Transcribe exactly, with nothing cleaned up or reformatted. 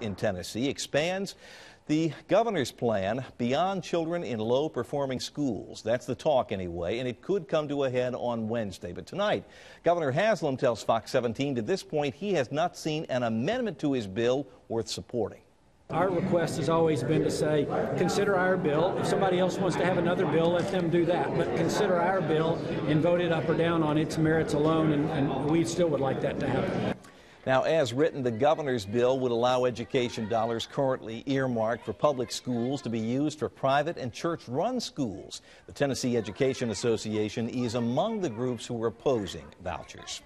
In Tennessee expands the governor's plan beyond children in low-performing schools. That's the talk anyway, and it could come to a head on Wednesday. But tonight, Governor Haslam tells Fox seventeen to this point he has not seen an amendment to his bill worth supporting. Our request has always been to say, consider our bill. If somebody else wants to have another bill, let them do that. But consider our bill and vote it up or down on its merits alone, and, and we still would like that to happen. Now, as written, the governor's bill would allow education dollars currently earmarked for public schools to be used for private and church-run schools. The Tennessee Education Association is among the groups who are opposing vouchers.